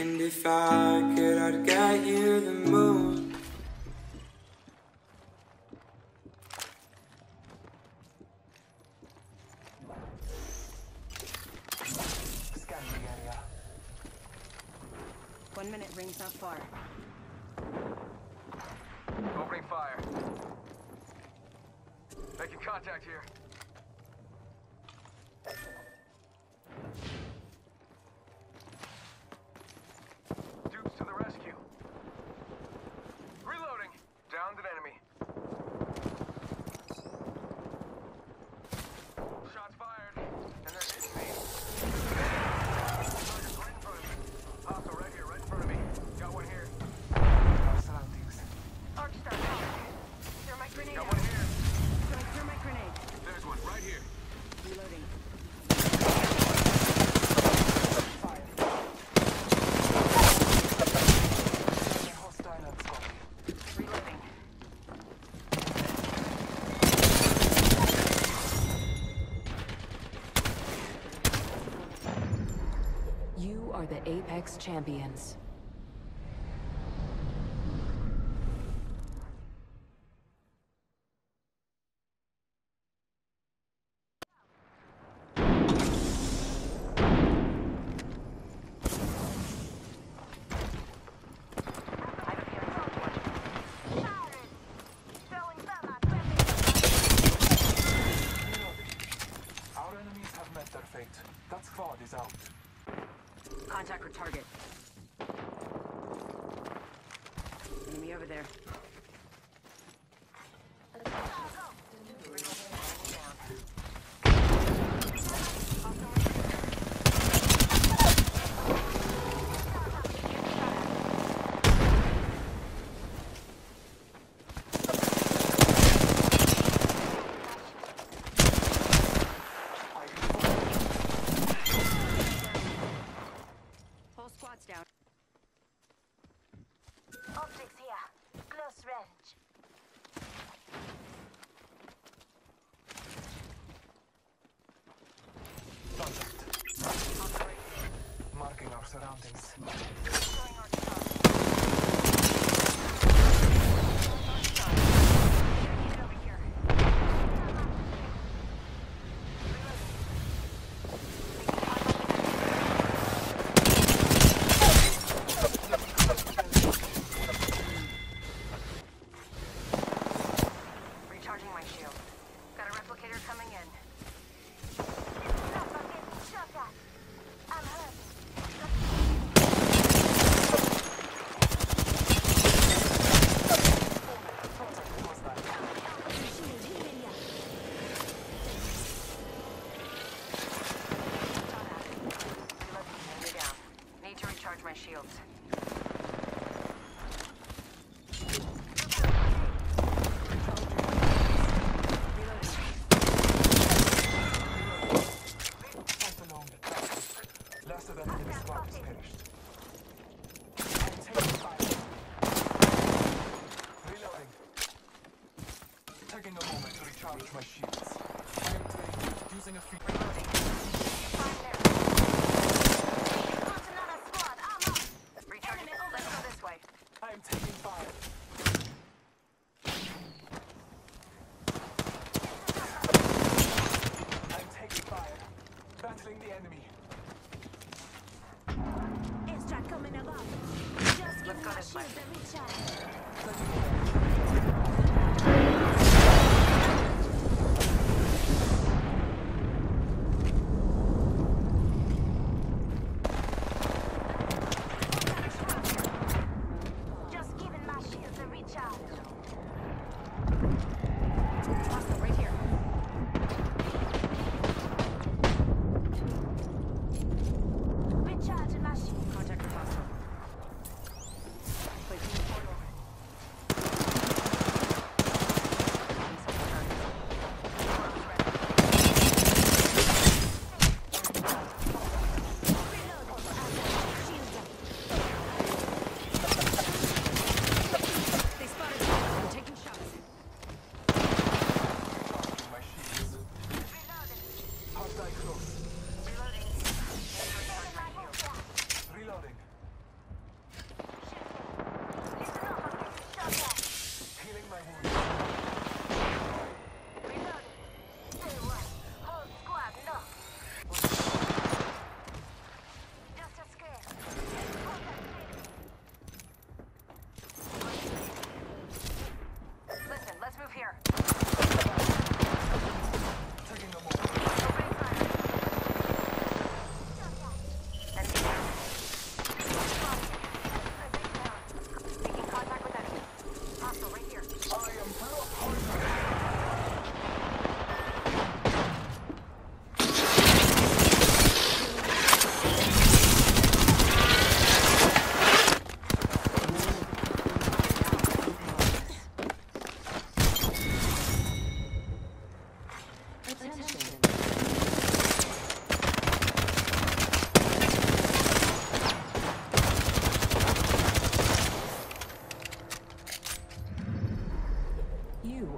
And if I could, I'd get you the moon. Scan the area. 1 minute, rings not far. Opening fire. Making contact here. Are the Apex champions. Our enemies have met their fate. That squad is out. Contact or target. Enemy over there. Down. Optics here. Close range. Contact. Marking our surroundings. My shields. Last event in this squad is finished. Taking fire. Reloading. Taking a moment to recharge my shields. I am trained using a free reloading. I'm taking fire. I'm taking fire. Battling the enemy. Airstrike coming above. Just give my shields a recharge. Contact your hostile. Placing the portal.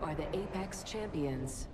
are the Apex champions.